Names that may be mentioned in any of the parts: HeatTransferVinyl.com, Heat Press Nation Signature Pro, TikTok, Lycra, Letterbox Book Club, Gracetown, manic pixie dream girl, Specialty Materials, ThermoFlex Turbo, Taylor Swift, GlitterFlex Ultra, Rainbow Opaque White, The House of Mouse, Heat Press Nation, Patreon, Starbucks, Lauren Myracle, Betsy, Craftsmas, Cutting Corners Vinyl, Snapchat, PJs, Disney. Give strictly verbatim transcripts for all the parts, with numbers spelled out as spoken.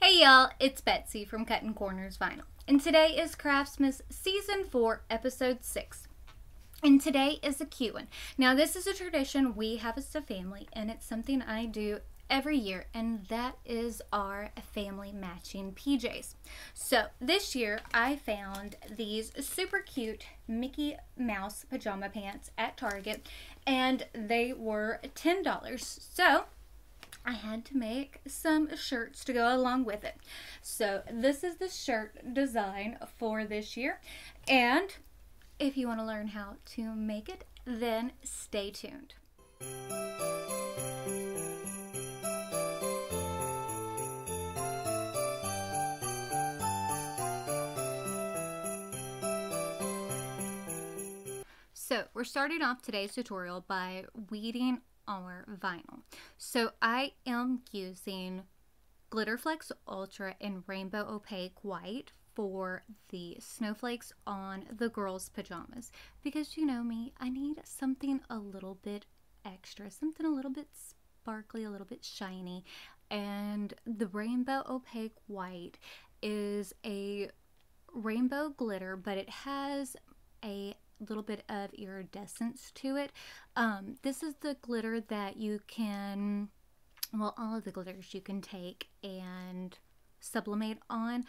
Hey y'all, it's Betsy from Cutting Corners Vinyl, and today is Craftsmas Season four, Episode six, and today is a cute one. Now this is a tradition we have as a family, and it's something I do every year, and that is our family matching P Js. So this year I found these super cute Mickey Mouse pajama pants at Target, and they were ten dollars. So I had to make some shirts to go along with it. So this is the shirt design for this year, and if you want to learn how to make it, then stay tuned. So we're starting off today's tutorial by weeding our vinyl. So I am using GlitterFlex Ultra and Rainbow Opaque White for the snowflakes on the girls' pajamas, because you know me, I need something a little bit extra, something a little bit sparkly, a little bit shiny, and the Rainbow Opaque White is a rainbow glitter, but it has a little bit of iridescence to it. Um, this is the glitter that you can, well, all of the glitters you can take and sublimate on,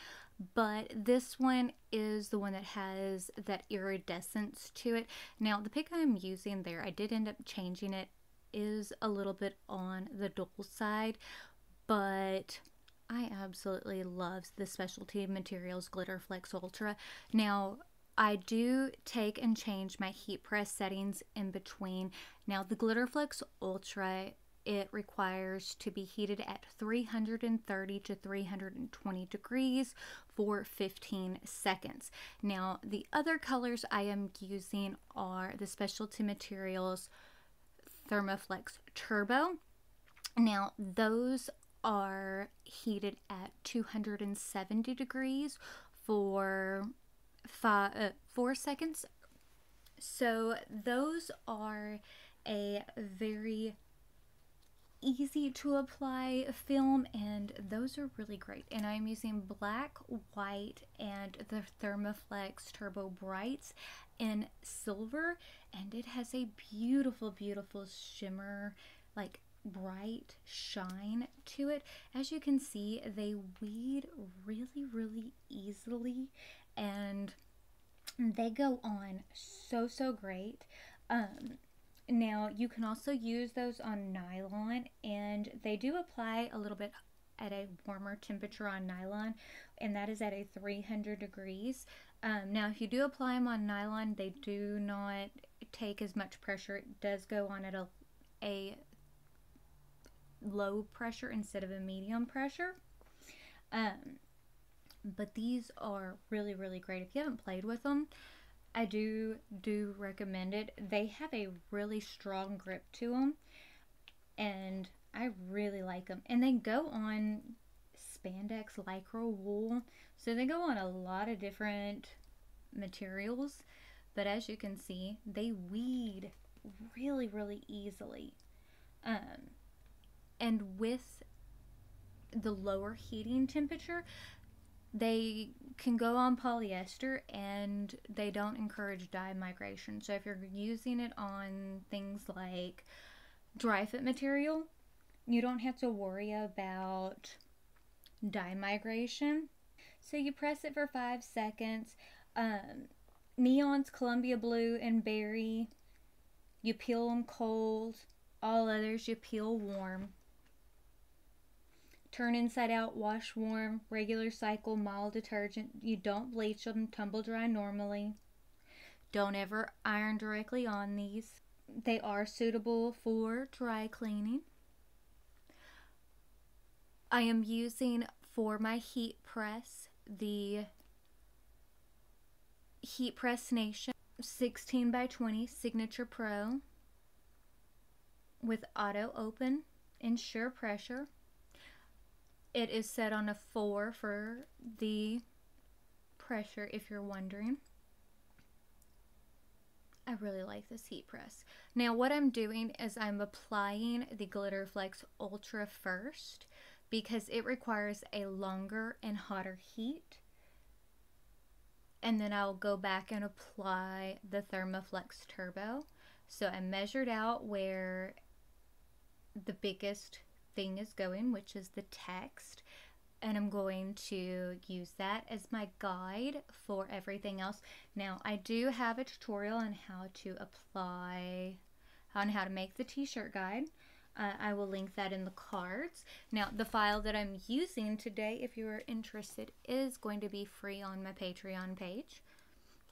but this one is the one that has that iridescence to it. Now the pick I'm using there, I did end up changing it, is a little bit on the dull side, but I absolutely love the Specialty Materials GlitterFlex Ultra. Now I do take and change my heat press settings in between. Now the GlitterFlex Ultra, it requires to be heated at three hundred thirty to three hundred twenty degrees for fifteen seconds. Now the other colors I am using are the Specialty Materials ThermoFlex Turbo. Now those are heated at two hundred seventy degrees for Five, uh, four seconds. So those are a very easy to apply film, and those are really great. And I'm using black, white, and the ThermoFlex Turbo Brights in silver, and it has a beautiful, beautiful shimmer, like bright shine to it. As you can see, they weed really, really easily, and they go on so, so great. Um, now you can also use those on nylon, and they do apply a little bit at a warmer temperature on nylon, and that is at a three hundred degrees. Um, now if you do apply them on nylon, they do not take as much pressure. It does go on at a, a low pressure instead of a medium pressure. Um, but these are really, really great. If you haven't played with them, I do do recommend it. They have a really strong grip to them, and I really like them, and they go on spandex, lycra, wool, so they go on a lot of different materials, but as you can see, they weed really, really easily. Um, and with the lower heating temperature, they can go on polyester, and they don't encourage dye migration. So if you're using it on things like dry fit material, you don't have to worry about dye migration. So you press it for five seconds. Um, neons, Columbia Blue and Berry, you peel them cold. All others you peel warm. Turn inside out, wash warm, regular cycle, mild detergent. You don't bleach them, tumble dry normally. Don't ever iron directly on these. They are suitable for dry cleaning. I am using for my heat press the Heat Press Nation sixteen by twenty Signature Pro with auto open, ensure pressure. It is set on a four for the pressure, if you're wondering. I really like this heat press. Now what I'm doing is I'm applying the GlitterFlex Ultra first, because it requires a longer and hotter heat. And then I'll go back and apply the ThermoFlex Turbo. So I measured out where the biggest thing is going, which is the text, and I'm going to use that as my guide for everything else. Now I do have a tutorial on how to apply, on how to make the t-shirt guide. Uh, I will link that in the cards. Now, the file that I'm using today, if you are interested, is going to be free on my Patreon page,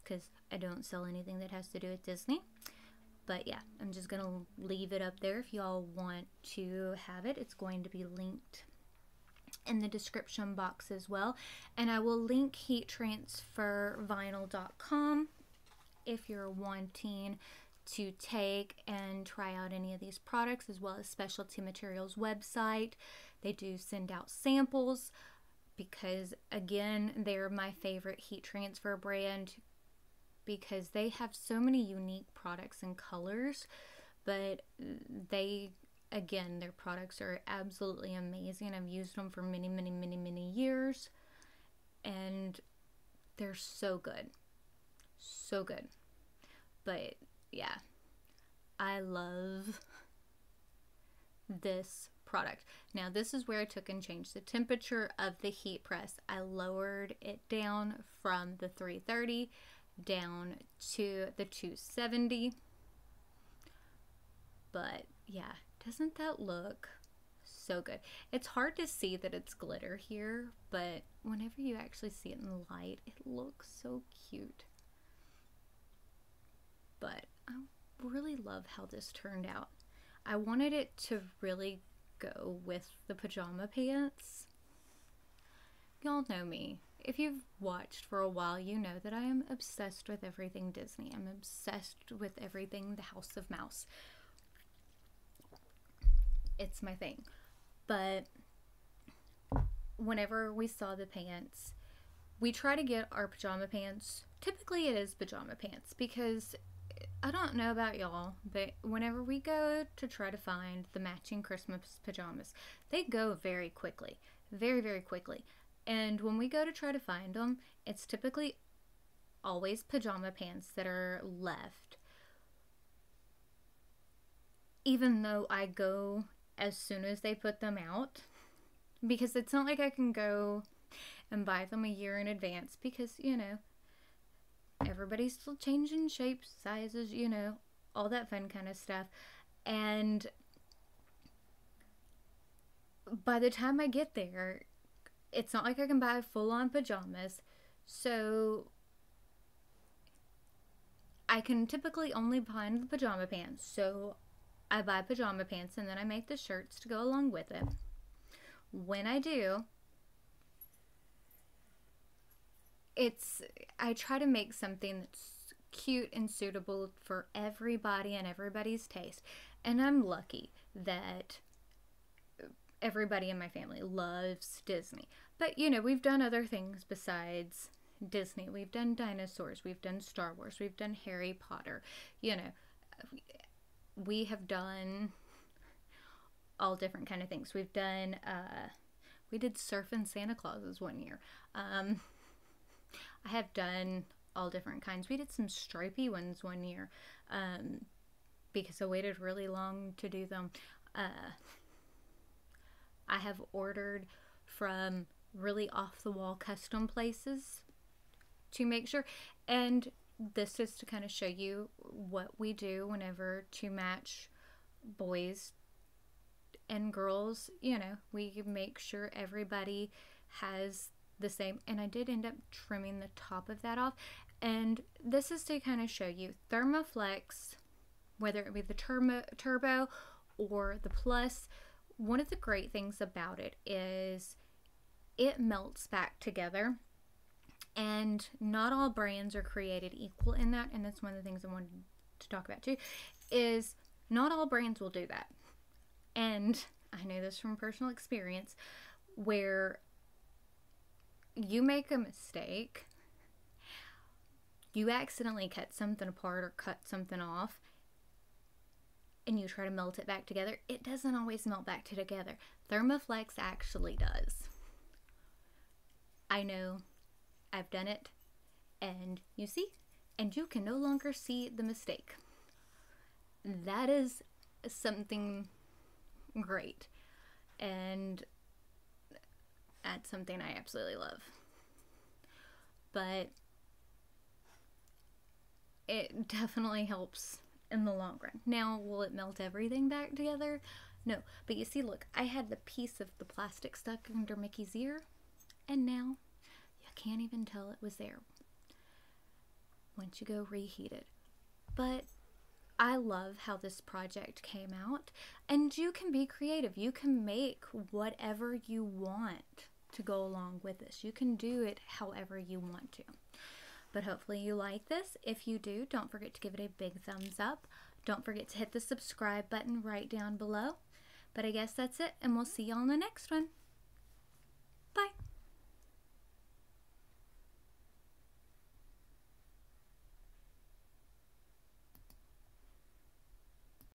because I don't sell anything that has to do with Disney. But yeah, I'm just going to leave it up there if y'all want to have it. It's going to be linked in the description box as well. And I will link Heat Transfer Vinyl dot com if you're wanting to take and try out any of these products, as well as Specialty Materials website. They do send out samples because, again, they're my favorite heat transfer brand because they have so many unique products and colors, but they, again, their products are absolutely amazing. I've used them for many, many, many, many years, and they're so good. So good. But yeah, I love this product. Now this is where I took and changed the temperature of the heat press. I lowered it down from the three thirty down to the two seventy. But yeah, doesn't that look so good? It's hard to see that it's glitter here, but whenever you actually see it in the light, it looks so cute. But I really love how this turned out. I wanted it to really go with the pajama pants. Y'all know me. If you've watched for a while, you know that I am obsessed with everything Disney. I'm obsessed with everything The House of Mouse. It's my thing. But whenever we saw the pants, we try to get our pajama pants. Typically it is pajama pants, because I don't know about y'all, but whenever we go to try to find the matching Christmas pajamas, they go very quickly, very, very quickly. And when we go to try to find them, it's typically always pajama pants that are left. Even though I go as soon as they put them out, because it's not like I can go and buy them a year in advance, because, you know, everybody's still changing shapes, sizes, you know, all that fun kind of stuff. And by the time I get there, it's not like I can buy full-on pajamas. So I can typically only find the pajama pants. So I buy pajama pants and then I make the shirts to go along with it. When I do, It's, I try to make something that's cute and suitable for everybody and everybody's taste. And I'm lucky that everybody in my family loves Disney. But, you know, we've done other things besides Disney. We've done dinosaurs. We've done Star Wars. We've done Harry Potter. You know, we have done all different kind of things. We've done, uh, we did surfing Santa Clauses one year. Um... I have done all different kinds. We did some stripy ones one year um, because I waited really long to do them. Uh, I have ordered from really off-the-wall custom places to make sure. And this is to kind of show you what we do whenever to match boys and girls. You know, we make sure everybody has the same, and I did end up trimming the top of that off. And this is to kind of show you ThermoFlex, whether it be the turbo, turbo or the plus. One of the great things about it is it melts back together, and not all brands are created equal in that. And that's one of the things I wanted to talk about too, is not all brands will do that. And I know this from personal experience, where you make a mistake, you accidentally cut something apart or cut something off, and you try to melt it back together, it doesn't always melt back together. ThermoFlex actually does. I know, I've done it, and you see, and you can no longer see the mistake. That is something great, and that's something I absolutely love. But it definitely helps in the long run. Now, will it melt everything back together? No, but you see, look, I had the piece of the plastic stuck under Mickey's ear, and now you can't even tell it was there once you go reheat it. But I love how this project came out, and you can be creative. You can make whatever you want to go along with this. You can do it however you want to. But hopefully you like this. If you do, don't forget to give it a big thumbs up. Don't forget to hit the subscribe button right down below. But I guess that's it, and we'll see y'all in the next one.